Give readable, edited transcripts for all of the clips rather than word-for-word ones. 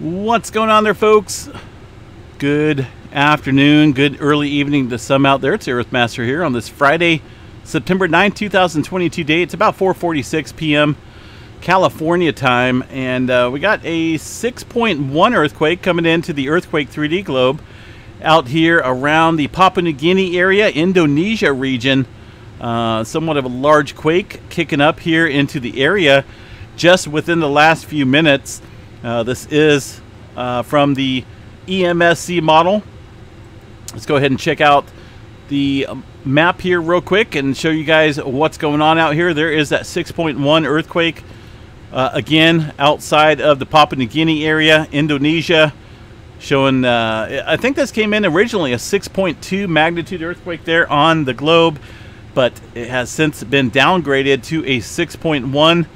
What's going on there, folks? Good afternoon, good early evening to some out there. It's Earthmaster here on this Friday, September 9, 2022 day. It's about 4:46 p.m. California time, and we got a 6.1 earthquake coming into the Earthquake 3D globe out here around the Papua New Guinea area, Indonesia region. Somewhat of a large quake kicking up here into the area just within the last few minutes. This is from the EMSC model. Let's go ahead and check out the map here real quick and show you guys what's going on out here. There is that 6.1 earthquake, again, outside of the Papua New Guinea area, Indonesia, showing, I think this came in originally a 6.2 magnitude earthquake there on the globe, but it has since been downgraded to a 6.1.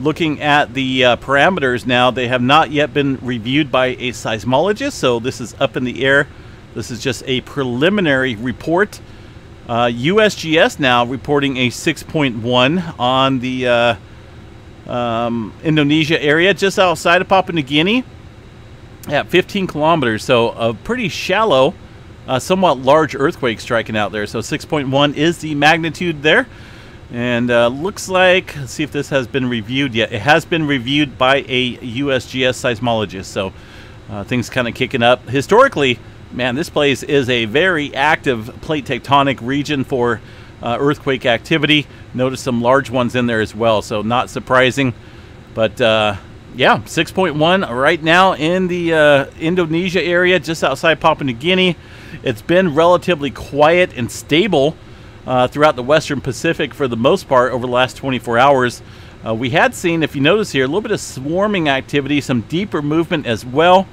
Looking at the parameters now, they have not yet been reviewed by a seismologist, so this is up in the air. This is just a preliminary report. USGS now reporting a 6.1 on the Indonesia area, just outside of Papua New Guinea, at 15 kilometers. So a pretty shallow, somewhat large earthquake striking out there. So 6.1 is the magnitude there. And looks like, let's see if this has been reviewed yet. It has been reviewed by a USGS seismologist, so things kind of kicking up. Historically, man, this place is a very active plate tectonic region for earthquake activity. Notice some large ones in there as well, so not surprising. But yeah, 6.1 right now in the Indonesia area, just outside Papua New Guinea. It's been relatively quiet and stable throughout the Western Pacific for the most part over the last 24 hours. We had seen, if you notice here, a little bit of swarming activity, some deeper movement as well,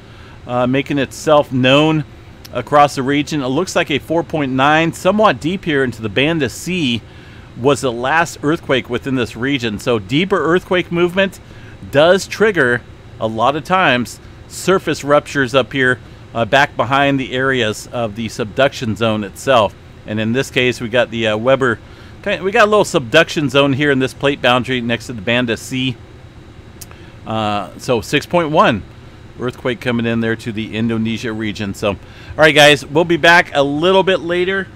making itself known across the region. It looks like a 4.9, somewhat deep here into the Banda Sea, was the last earthquake within this region. So deeper earthquake movement does trigger, a lot of times, surface ruptures up here back behind the areas of the subduction zone itself. And in this case, we got the Weber. We got a little subduction zone here in this plate boundary next to the Banda Sea. So 6.1 earthquake coming in there to the Indonesia region. So, all right, guys, we'll be back a little bit later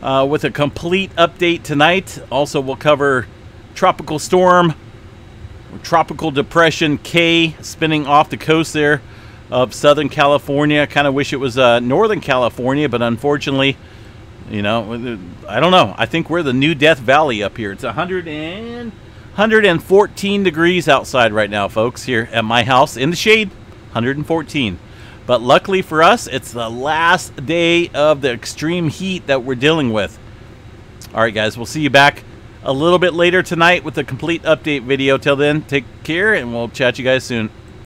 with a complete update tonight. Also, we'll cover tropical storm, tropical depression K spinning off the coast there of Southern California. I kind of wish it was Northern California, but unfortunately, you know, I don't know. I think we're the new Death Valley up here. It's 114 degrees outside right now, folks, here at my house in the shade, 114. But luckily for us, it's the last day of the extreme heat that we're dealing with. All right, guys, we'll see you back a little bit later tonight with a complete update video. Till then, take care, and we'll chat you guys soon.